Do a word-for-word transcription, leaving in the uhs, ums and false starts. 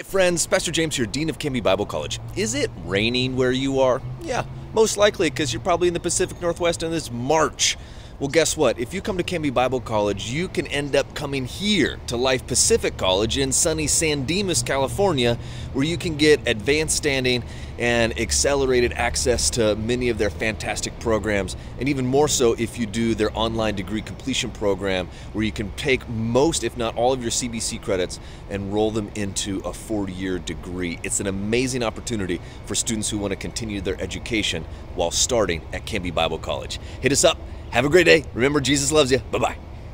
Hey friends, Pastor James here, Dean of Canby Bible College. Is it raining where you are? Yeah, most likely because you're probably in the Pacific Northwest and it's March. Well, guess what? If you come to Canby Bible College, you can end up coming here to Life Pacific College in sunny San Dimas, California, where you can get advanced standing and accelerated access to many of their fantastic programs, and even more so if you do their online degree completion program, where you can take most, if not all, of your C B C credits and roll them into a four-year degree. It's an amazing opportunity for students who want to continue their education while starting at Canby Bible College. Hit us up. Have a great day. Remember, Jesus loves you. Bye-bye.